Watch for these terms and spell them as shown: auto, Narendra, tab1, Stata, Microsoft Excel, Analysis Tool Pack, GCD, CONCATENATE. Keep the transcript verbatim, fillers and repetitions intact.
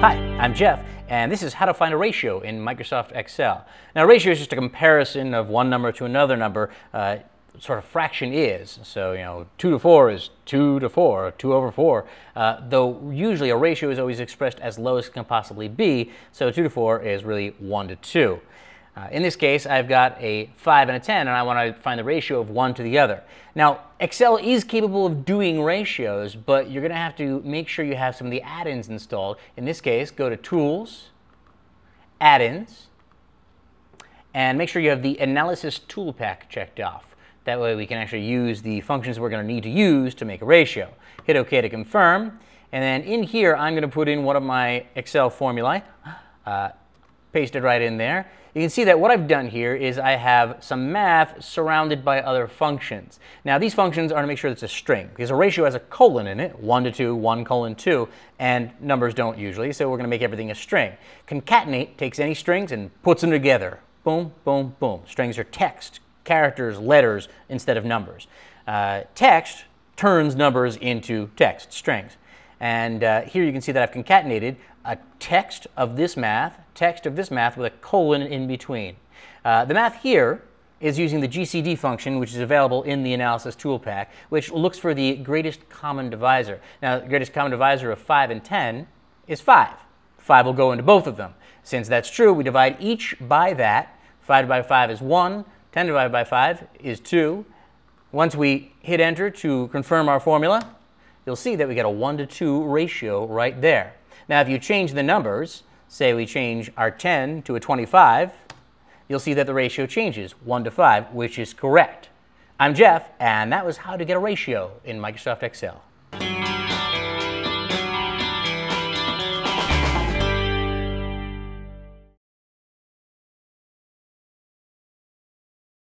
Hi, I'm Jeff, and this is how to find a ratio in Microsoft Excel. Now, a ratio is just a comparison of one number to another number, uh, sort of fraction is. So, you know, two to four is two to four, two over four, uh, though usually a ratio is always expressed as low as it can possibly be, so two to four is really one to two. Uh, in this case, I've got a five and a ten, and I want to find the ratio of one to the other. Now, Excel is capable of doing ratios, but you're going to have to make sure you have some of the add-ins installed. In this case, go to Tools, Add-ins, and make sure you have the Analysis Tool Pack checked off. That way we can actually use the functions we're going to need to use to make a ratio. Hit OK to confirm, and then in here I'm going to put in one of my Excel formulae. Uh, Paste it right in there. You can see that what I've done here is I have some math surrounded by other functions. Now these functions are to make sure it's a string, because a ratio has a colon in it, one to two, one colon two, and numbers don't usually, so we're going to make everything a string. Concatenate takes any strings and puts them together. Boom, boom, boom. Strings are text, characters, letters, instead of numbers. Uh, text turns numbers into text, strings. And uh, here you can see that I've concatenated a text of this math, text of this math with a colon in between. Uh, the math here is using the G C D function, which is available in the Analysis Tool Pack, which looks for the greatest common divisor. Now, the greatest common divisor of five and ten is five. five will go into both of them. Since that's true, we divide each by that. five divided by five is one. ten divided by five is two. Once we hit enter to confirm our formula, you'll see that we get a one to two ratio right there. Now, if you change the numbers, say we change our ten to a twenty-five, you'll see that the ratio changes one to five, which is correct. I'm Jeff, and that was how to get a ratio in Microsoft Excel.